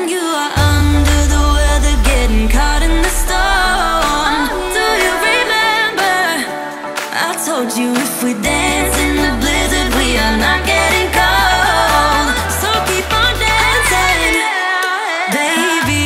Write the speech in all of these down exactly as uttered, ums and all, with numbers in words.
and you are under the weather, getting caught in the storm. Do you remember? I told you if we dance in the blizzard, we are not getting cold. So keep on dancing, baby.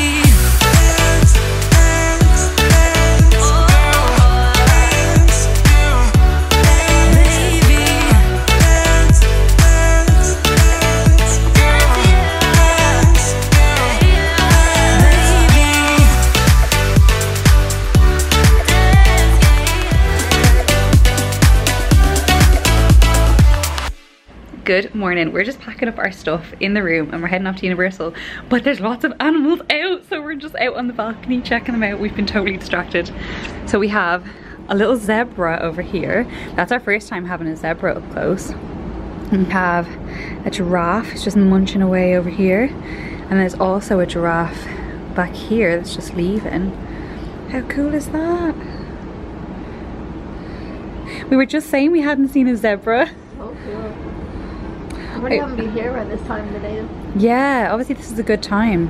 Good morning. We're just packing up our stuff in the room and we're heading off to Universal, but there's lots of animals out, so we're just out on the balcony checking them out. We've been totally distracted. So we have a little zebra over here. That's our first time having a zebra up close. We have a giraffe, it's just munching away over here, and there's also a giraffe back here that's just leaving. How cool is that? We were just saying we hadn't seen a zebra. Oh, cool. We haven't been here at this time of the day. Yeah, obviously this is a good time.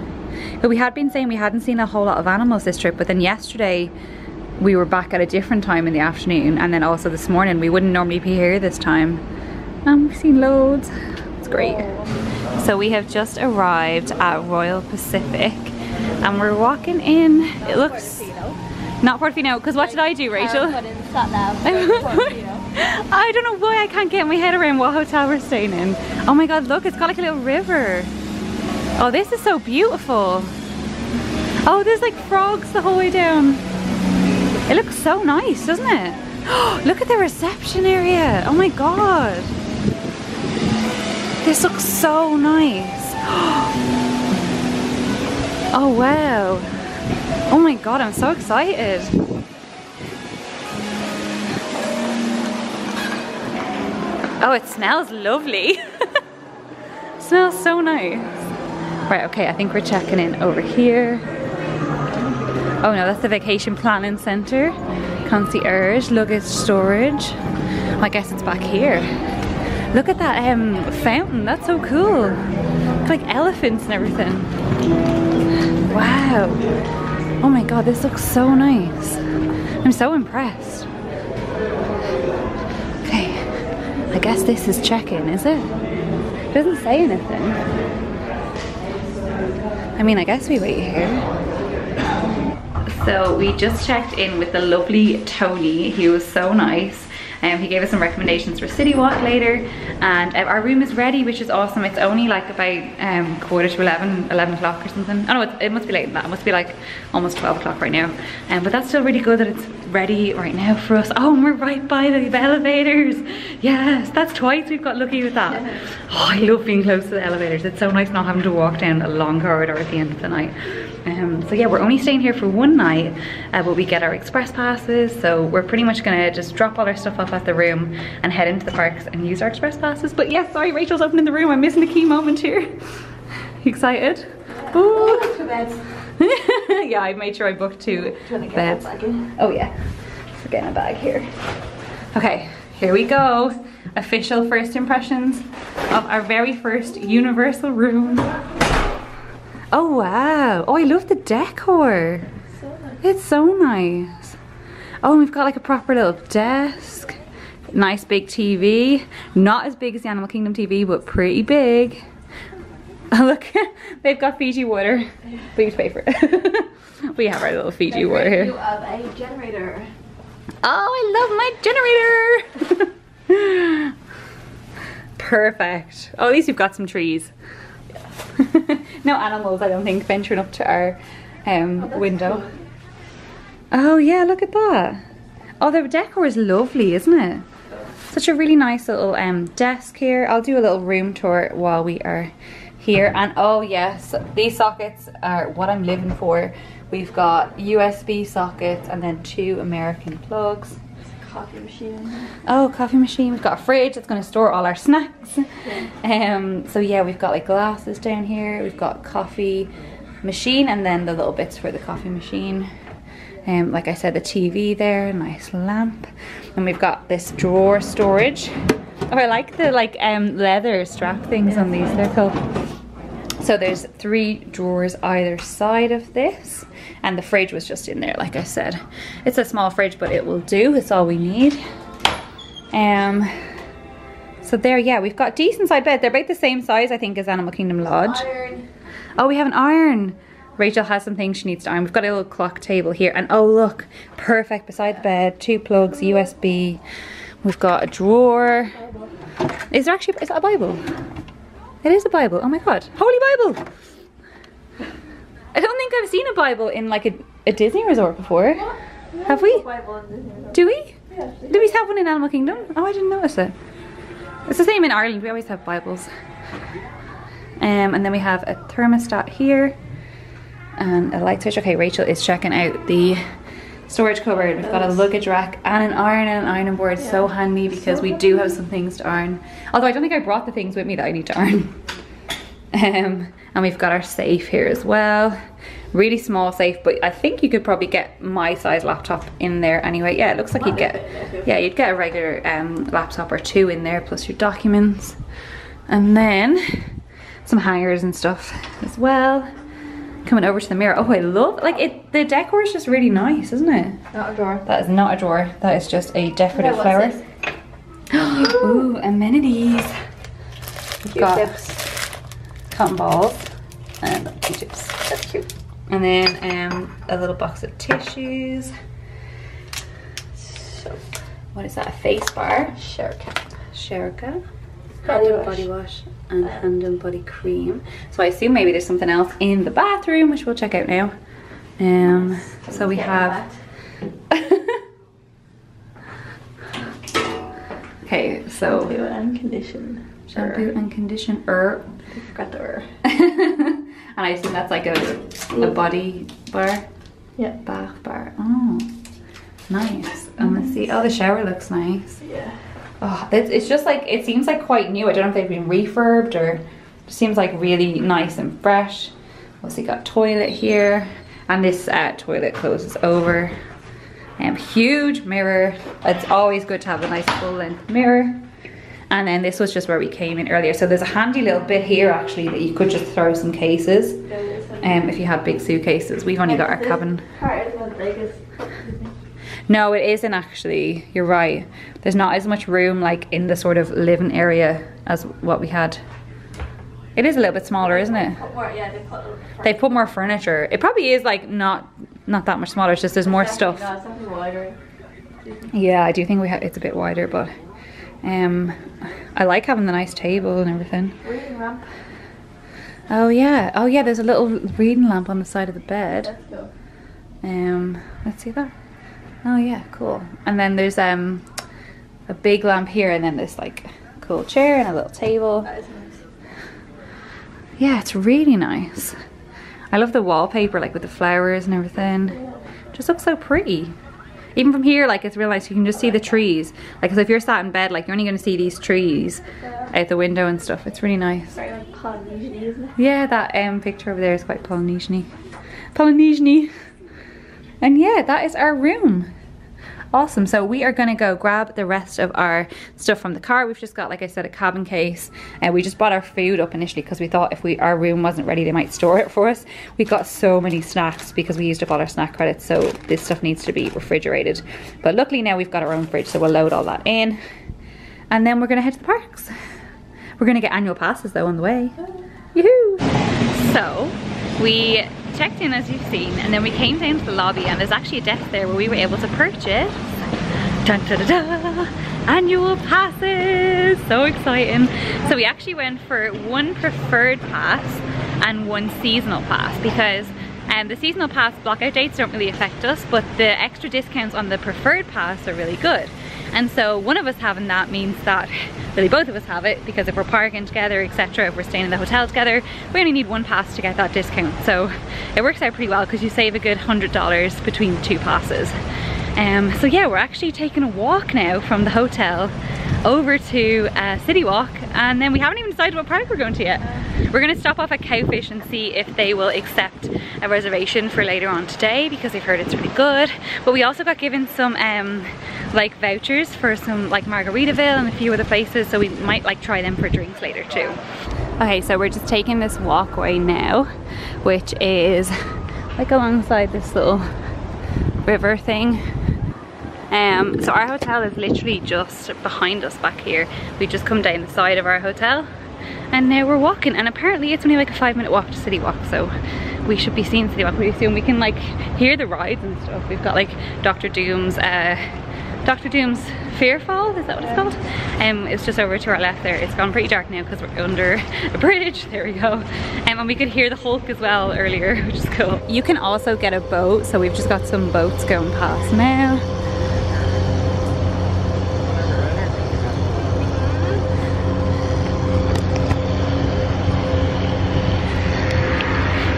But we had been saying we hadn't seen a whole lot of animals this trip, but then yesterday we were back at a different time in the afternoon, and then also this morning. We wouldn't normally be here this time. And we've seen loads. It's great. Whoa. So we have just arrived at Royal Pacific and we're walking in. Not it looks Porto Fino. Not Porto Fino, because what like, did I do, Rachel? I put in sat nav. I don't know why I can't get my head around what hotel we're staying in. Oh my god, look, it's got like a little river. Oh, this is so beautiful. Oh, there's like frogs the whole way down. It looks so nice, doesn't it? Oh, look at the reception area. Oh my god. This looks so nice. Oh wow. Oh my god, I'm so excited. Oh, it smells lovely. It smells so nice. Right, okay, I think we're checking in over here. Oh no, that's the Vacation Planning Center. Concierge, luggage storage. Well, I guess it's back here. Look at that um, fountain, that's so cool. It's like elephants and everything. Wow. Oh my god, this looks so nice. I'm so impressed. I guess this is check-in, is it? It doesn't say anything. I mean, I guess we wait here. So we just checked in with the lovely Tony. He was so nice. Um, he gave us some recommendations for CityWalk later, and uh, our room is ready, which is awesome. It's only like about um, quarter to eleven, eleven o'clock or something. Oh no, it, it must be later than that. It must be like almost twelve o'clock right now. Um, but that's still really good that it's ready right now for us. Oh, and we're right by the elevators. Yes, that's twice we've got lucky with that. Yeah. Oh, I love being close to the elevators. It's so nice not having to walk down a long corridor at the end of the night. Um, so yeah, we're only staying here for one night, uh, but we get our express passes, so we're pretty much gonna just drop all our stuff off at the room and head into the parks and use our express passes. But yeah, sorry, Rachel's opening the room. I'm missing a key moment here. You excited? Yeah. Ooh. Two beds. Yeah, I made sure I booked two beds. Oh yeah, so getting a bag here. Okay, here we go. Official first impressions of our very first Universal room. Oh wow, oh I love the decor. It's so nice. It's so nice. Oh, and we've got like a proper little desk. Nice big T V. Not as big as the Animal Kingdom T V, but pretty big. Oh look, they've got Fiji water. But you pay for it. We have our little Fiji water here. You have a generator. Oh, I love my generator. Perfect. Oh, at least you've got some trees. No animals, I don't think, venturing up to our um, oh, window. Cool. Oh yeah, look at that. Oh, the decor is lovely, isn't it? Such a really nice little um, desk here. I'll do a little room tour while we are here. And oh yes, these sockets are what I'm living for. We've got U S B sockets and then two American plugs. Coffee machine. Oh, coffee machine. We've got a fridge that's going to store all our snacks. Yeah. Um, so yeah, we've got like glasses down here. We've got coffee machine and then the little bits for the coffee machine. Um, like I said, the T V there, nice lamp. And we've got this drawer storage. Oh, I like the like um, leather strap things yeah, on these. They're cool. So there's three drawers either side of this, and the fridge was just in there, like I said. It's a small fridge, but it will do. It's all we need. Um, so there, yeah, we've got decent sized beds. They're about the same size, I think, as Animal Kingdom Lodge. Iron. Oh, we have an iron. Rachel has some things she needs to iron. We've got a little clock table here, and oh look, perfect beside the bed. Two plugs, U S B. We've got a drawer. Is there actually, is that a Bible? It is a Bible, oh my god. Holy Bible! I don't think I've seen a Bible in like a, a Disney resort before. What? Yeah, have we? Do we? Yeah, do we have one in Animal Kingdom? Oh, I didn't notice it. It's the same in Ireland, we always have Bibles. Um, and then we have a thermostat here. And a light switch. Okay, Rachel is checking out the storage cupboard. We've got a luggage rack and an iron and an ironing board. Yeah. So handy because we do have some things to iron. Although I don't think I brought the things with me that I need to iron. Um, and we've got our safe here as well. Really small safe, but I think you could probably get my size laptop in there anyway. Yeah, it looks like you'd get, yeah, you'd get a regular um, laptop or two in there plus your documents. And then some hangers and stuff as well. Coming over to the mirror. Oh, I love, like it, the decor is just really nice, isn't it? Not a drawer. That is not a drawer. That is just a decorative no, flower. Ooh, amenities. We've got tips. Cotton balls and two chips. That's cute. And then um, a little box of tissues. Soap. What is that? A face bar. Sherika. Sherika. Hand and body wash and hand and body cream. So I assume maybe there's something else in the bathroom, which we'll check out now. Um, so we have. Okay, so shampoo and condition. Shampoo er. and conditioner. I forgot the er. And I assume that's like a a body bar. Yeah. Bath bar. Oh, nice. And let's see. Oh, the shower looks nice. Yeah. Oh, it's just like, it seems like quite new. I don't know if they've been refurbed or it seems like really nice and fresh. What's he got? Toilet here. And this uh, toilet closes over. Um, huge mirror. It's always good to have a nice full length mirror. And then this was just where we came in earlier. So there's a handy little bit here actually that you could just throw some cases. Um, if you have big suitcases. We've only got our cabin. No, it isn't actually, you're right. There's not as much room like in the sort of living area as what we had. It is a little bit smaller, isn't it? They've put more furniture. It probably is like not not that much smaller, it's just there's more stuff. Yeah, I do think we have, it's a bit wider, but um, I like having the nice table and everything. Oh yeah, oh yeah, there's a little reading lamp on the side of the bed. Um, let's see that. Oh yeah, cool. And then there's um a big lamp here, and then this like cool chair and a little table. That is nice. Yeah, it's really nice. I love the wallpaper, like with the flowers and everything. It just looks so pretty. Even from here, like it's real nice. You can just see the trees. Like, so if you're sat in bed, like you're only going to see these trees out the window and stuff. It's really nice. Very like Polynesian-y, isn't it? Yeah, that um picture over there is quite Polynesian-y. Polynesian-y. And yeah, that is our room. Awesome, so we are gonna go grab the rest of our stuff from the car. We've just got, like I said, a cabin case, and we just bought our food up initially because we thought if we our room wasn't ready, they might store it for us. We got so many snacks because we used up all our snack credits, so this stuff needs to be refrigerated. But luckily now we've got our own fridge, so we'll load all that in. And then we're gonna head to the parks. We're gonna get annual passes though on the way. Yoo-hoo! So, we checked in as you've seen, and then we came down to the lobby, and there's actually a desk there where we were able to purchase dun, da, da, da, annual passes. So exciting. So we actually went for one preferred pass and one seasonal pass, because um, the seasonal pass blockout dates don't really affect us, but the extra discounts on the preferred pass are really good. And so one of us having that means that really both of us have it, because if we're parking together, et cetera, if we're staying in the hotel together, we only need one pass to get that discount. So it works out pretty well because you save a good one hundred dollars between the two passes. Um, so yeah, we're actually taking a walk now from the hotel over to uh, CityWalk, and then we haven't even decided what park we're going to yet. We're going to stop off at Cowfish and see if they will accept a reservation for later on today, because I've heard it's really good. But we also got given some um, like vouchers for some like Margaritaville and a few other places, so we might like try them for drinks later too. Okay, so we're just taking this walkway now, which is like alongside this little river thing. Um, so our hotel is literally just behind us back here. We just come down the side of our hotel and now we're walking, and apparently it's only like a five minute walk to CityWalk, so we should be seeing CityWalk pretty soon. We can like hear the rides and stuff. We've got like Doctor Doom's uh, Doctor Doom's Fearfall, is that what it's called? Um, it's just over to our left there. It's gone pretty dark now because we're under a bridge. There we go. Um, and we could hear the Hulk as well earlier, which is cool. You can also get a boat, so we've just got some boats going past now.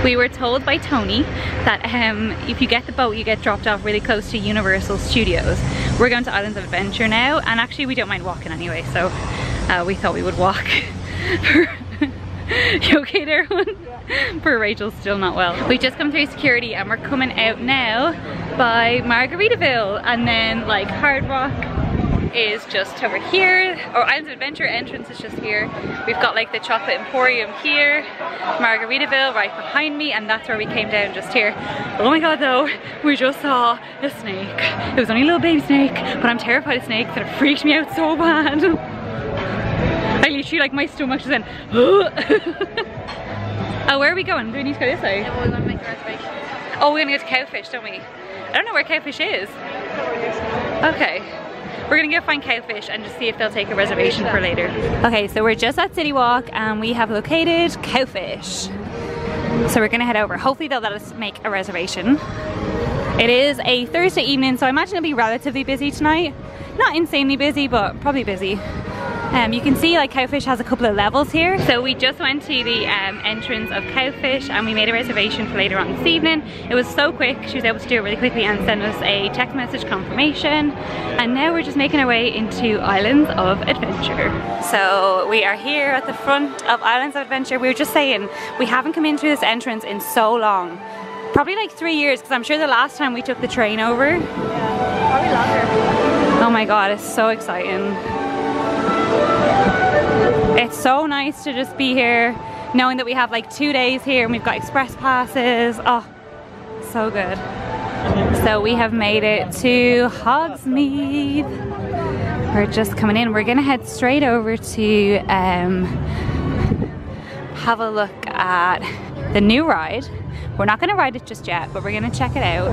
We were told by Tony that um, if you get the boat, you get dropped off really close to Universal Studios. We're going to Islands of Adventure now, and actually we don't mind walking anyway, so uh, we thought we would walk. You okay there, everyone? Yeah. Poor Rachel's still not well. We just come through security and we're coming out now by Margaritaville, and then like Hard Rock is just over here, or Islands of Adventure entrance is just here. We've got like the Chocolate Emporium here, Margaritaville right behind me, and that's where we came down just here. Oh my god though, we just saw a snake. It was only a little baby snake, but I'm terrified of snakes and it freaked me out so bad. I literally like my stomach just went oh, where are we going? Do we need to go this way? No, we're gonna make the reservation. Oh, we're gonna go to Cowfish, don't we? I don't know where Cowfish is. Okay. We're gonna go find Cowfish and just see if they'll take a reservation for later. Okay, so we're just at CityWalk and we have located Cowfish. So we're gonna head over. Hopefully they'll let us make a reservation. It is a Thursday evening, so I imagine it'll be relatively busy tonight. Not insanely busy, but probably busy. Um, you can see like Cowfish has a couple of levels here. So we just went to the um, entrance of Cowfish and we made a reservation for later on this evening. It was so quick, she was able to do it really quickly and send us a text message confirmation. And now we're just making our way into Islands of Adventure. So we are here at the front of Islands of Adventure. We were just saying, we haven't come in through this entrance in so long. Probably like three years, because I'm sure the last time we took the train over. Yeah, probably longer. Oh my god, it's so exciting. It's so nice to just be here, knowing that we have like two days here and we've got express passes. Oh, so good. So we have made it to Hogsmeade. We're just coming in. We're gonna head straight over to um, have a look at the new ride. We're not gonna ride it just yet, but we're gonna check it out.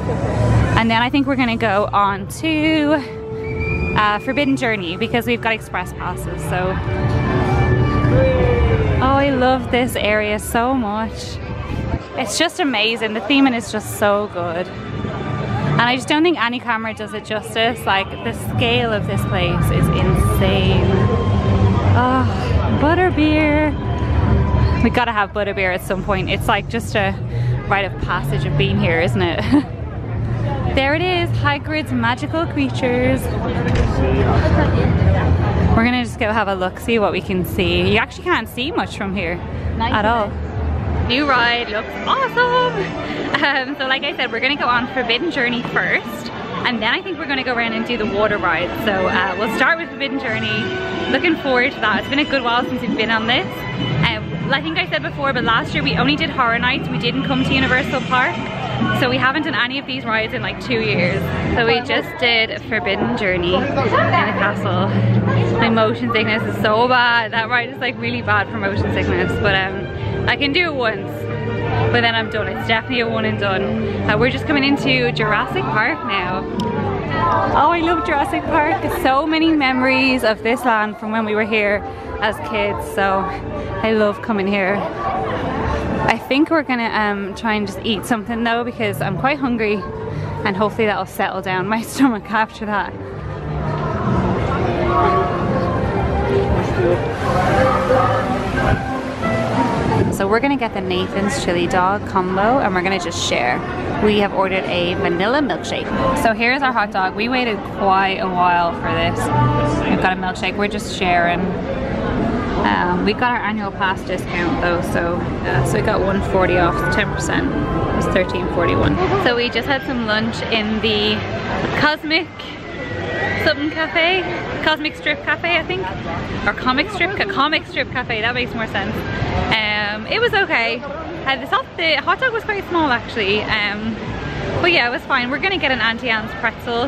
And then I think we're gonna go on to uh, Forbidden Journey because we've got express passes, so. Oh, I love this area so much. It's just amazing. The theming is just so good. And I just don't think any camera does it justice. Like, the scale of this place is insane. Oh, butterbeer. We gotta have butterbeer at some point. It's like just a rite of passage of being here, isn't it? There it is, Hagrid's Magical Creatures. We're gonna just go have a look, see what we can see. You actually can't see much from here at all. New ride looks awesome! Um, so like I said, we're gonna go on Forbidden Journey first, and then I think we're gonna go around and do the water ride. So uh, we'll start with Forbidden Journey. Looking forward to that. It's been a good while since we've been on this. Um, I think I said before, but last year we only did Horror Nights. We didn't come to Universal Park. So we haven't done any of these rides in like two years. So we just did Forbidden Journey in the castle. My motion sickness is so bad. That ride is like really bad for motion sickness, but um, I can do it once, but then I'm done. It's definitely a one and done. Uh, we're just coming into Jurassic Park now. Oh, I love Jurassic Park. So many memories of this land from when we were here as kids. So I love coming here. I think we're gonna um, try and just eat something though, because I'm quite hungry and hopefully that'll settle down my stomach after that. So we're gonna get the Nathan's chili dog combo and we're gonna just share. We have ordered a vanilla milkshake. So here's our hot dog. We waited quite a while for this. We've got a milkshake, we're just sharing. Um, we got our annual pass discount though, so uh, so we got one forty off, ten percent. It was thirteen forty-one. So we just had some lunch in the Comic Strip Cafe. Comic Strip Cafe, I think, or Comic Strip, Comic Strip Cafe, that makes more sense. Um, it was okay. Uh, the, soft, the hot dog was quite small actually, um, but yeah, it was fine. We're gonna get an Auntie Anne's pretzel um,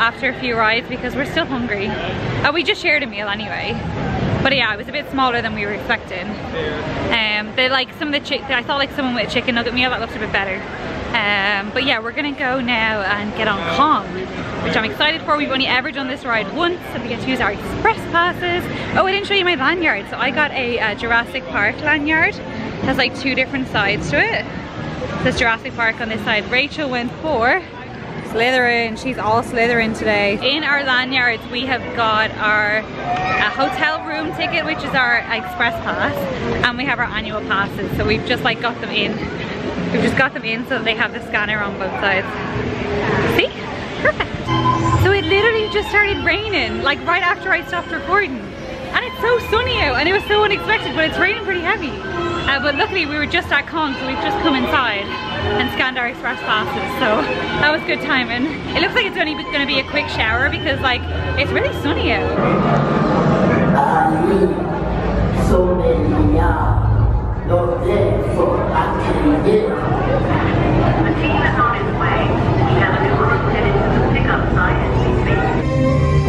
after a few rides because we're still hungry. Oh, we just shared a meal anyway. But yeah, it was a bit smaller than we were expecting. Um, they like some of the chick. I thought like someone with a chicken nugget meal that looked a bit better. Um, but yeah, we're gonna go now and get on Kong, which I'm excited for. We've only ever done this ride once, so we get to use our express passes. Oh, I didn't show you my lanyard. So I got a uh, Jurassic Park lanyard. It has like two different sides to it. It says Jurassic Park on this side. Rachel went for Slytherin. She's all Slytherin today. In our lanyards we have got our uh, hotel room ticket, which is our express pass, and we have our annual passes, so we've just like got them in. We've just got them in so that they have the scanner on both sides. See? Perfect. So it literally just started raining like right after I stopped recording, and it's so sunny out and it was so unexpected, but it's raining pretty heavy. Uh, but luckily we were just at Kong, so we've just come inside and scanned our express passes, so that was good timing. It looks like it's only going to be a quick shower because like it's really sunny out. The team is on its way. We have a new route headed to the pickup site at C-Space.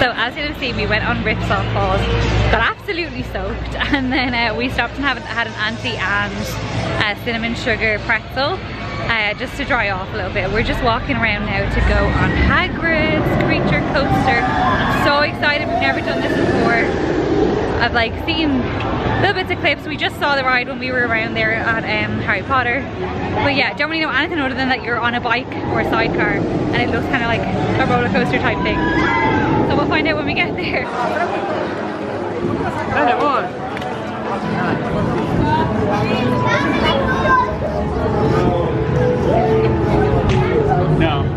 So as you have seen, we went on Ripsaw Falls, got absolutely soaked, and then uh, we stopped and have, had an Auntie Anne's uh, cinnamon sugar pretzel uh, just to dry off a little bit. We're just walking around now to go on Hagrid's Creature Coaster. I'm so excited, we've never done this before. I've like seen little bits of clips. We just saw the ride when we were around there at um, Harry Potter. But yeah, don't really know anything other than that you're on a bike or a sidecar, and it looks kind of like a roller coaster type thing. So we'll find out when we get there. No.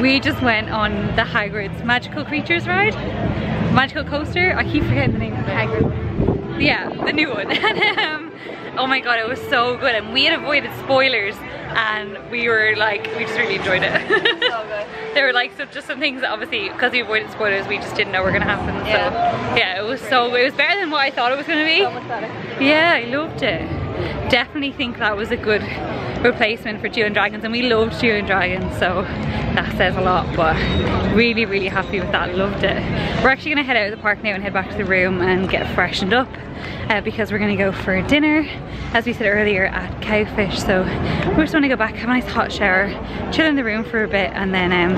We just went on the Hagrid's Magical Creatures ride. Magical Coaster? I keep forgetting the name of it. Hagrid. Yeah, the new one. um, oh my god, it was so good. And we had avoided spoilers, and we were like, we just really enjoyed it. So good. There were like so, just some things that obviously, because we avoided spoilers, we just didn't know were going to happen. Yeah. So yeah, it was so, it was better than what I thought it was going to be. So much better. Yeah, I loved it. Definitely think that was a good replacement for Chewing Dragons, and we loved Chewing Dragons, so that says a lot. But really, really happy with that, loved it. We're actually gonna head out of the park now and head back to the room and get freshened up uh, because we're gonna go for dinner, as we said earlier, at Cowfish. So we just wanna go back, have a nice hot shower, chill in the room for a bit, and then um,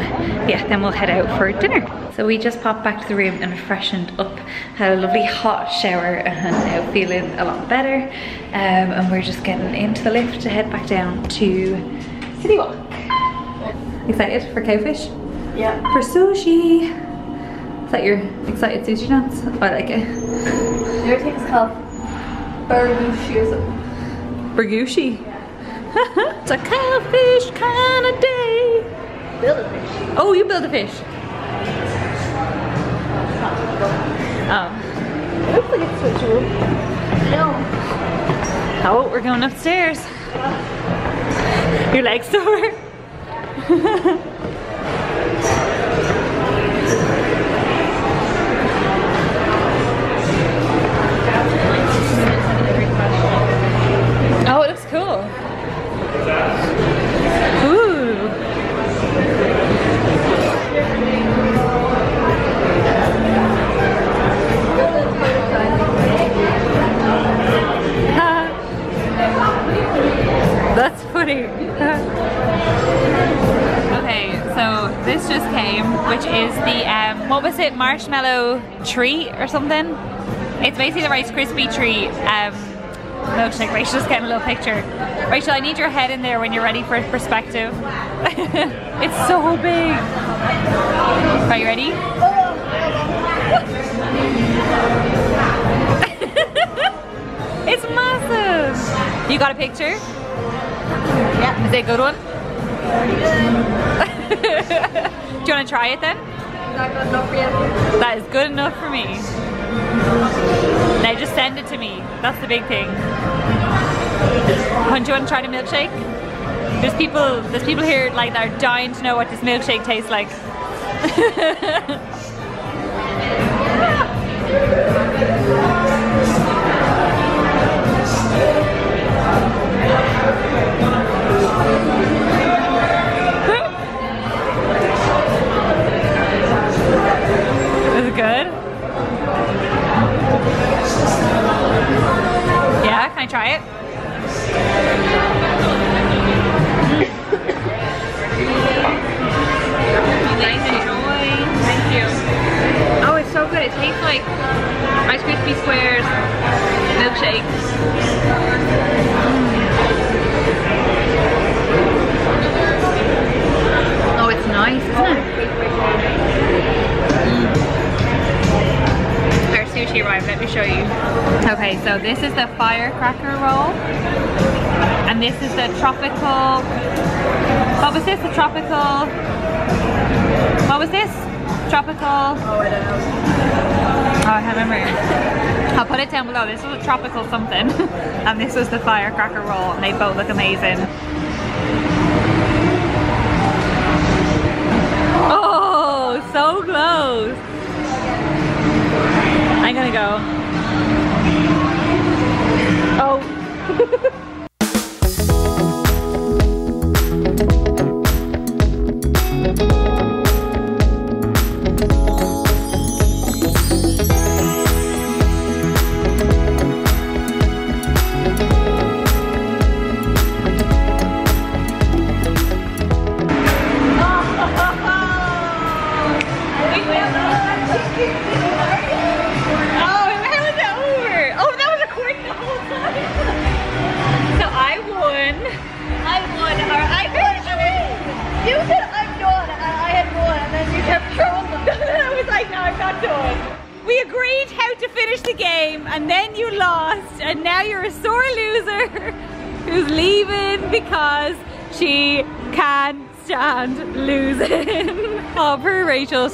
yeah, then we'll head out for dinner. So we just popped back to the room and freshened up, had a lovely hot shower, and now feeling a lot better. Um, and we're just getting into the lift to head back down to CityWalk. Excited for Cowfish? Yeah. For sushi. Is that your excited sushi dance? Oh, I like it. Your thing is called burgushi or something. Burgushi? Yeah. It's a cowfish kind of day. Build a fish. Oh, you build a fish. Oh. It looks like it's switcheroo. No. Oh, we're going upstairs. Your legs sore? Oh, it looks cool. Ooh. That's funny. Okay, so this just came, which is the um, what was it, marshmallow treat or something? It's basically the Rice Krispie treat um, milkshake. Rachel's getting a little picture. Rachel, I need your head in there when you're ready for perspective. It's so big. Are you ready? It's massive. You got a picture? Yeah. it a good one? Do you want to try it then? Is that good enough for you? That is good enough for me. Now just send it to me. That's the big thing. Hun, do you want to try the milkshake? There's people, there's people here like that are dying to know what this milkshake tastes like. Is it good? Yeah, can I try it? Nice, enjoy. Thank you. Oh, it's so good. It tastes like Rice Krispie Squares milkshakes. Mm. Oh, it's nice, isn't it? Our sushi arrived. Let me show you. Okay, so this is the firecracker roll, and this is the tropical. What was this? The tropical. What was this? Tropical. Oh, I don't know. Oh, I can't remember. I'll put it down below. This was a tropical something. And this was the firecracker roll. And they both look amazing. Oh, so close. I'm gonna go. Oh.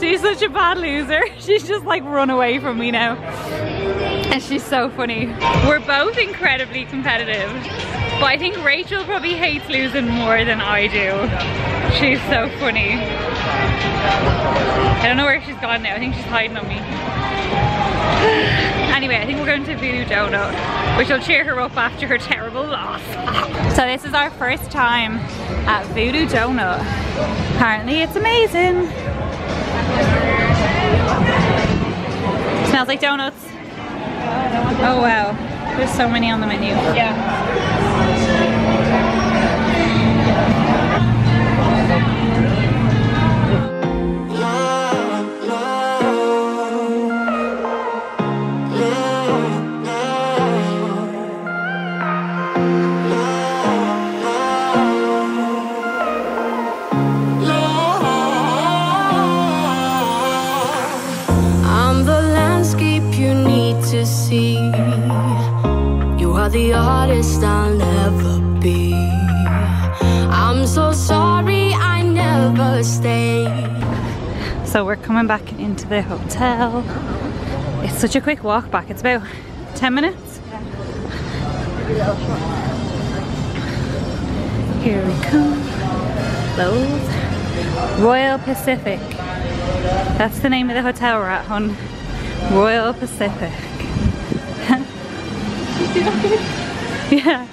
She's such a bad loser. She's just like run away from me now. And she's so funny. We're both incredibly competitive. But I think Rachel probably hates losing more than I do. She's so funny. I don't know where she's gone now. I think she's hiding on me. Anyway, I think we're going to Voodoo Donut. We shall cheer her up after her terrible loss. So this is our first time at Voodoo Donut. Apparently it's amazing. Smells like donuts. Oh wow, there's so many on the menu. Yeah. The artist I'll never be. I'm so sorry I never stayed. So we're coming back into the hotel. It's such a quick walk back. It's about ten minutes. Here we come. Loews Royal Pacific. That's the name of the hotel we're at, hon. Royal Pacific. Yeah.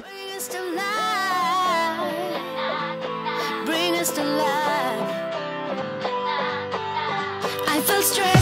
Bring us to life. Bring us to life. I feel strange.